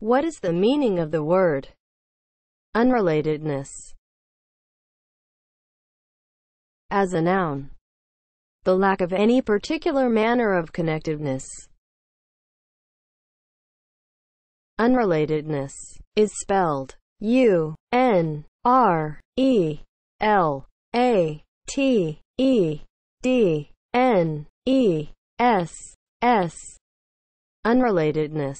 What is the meaning of the word unrelatedness? As a noun, the lack of any particular manner of connectiveness. Unrelatedness is spelled unrelatedness. Unrelatedness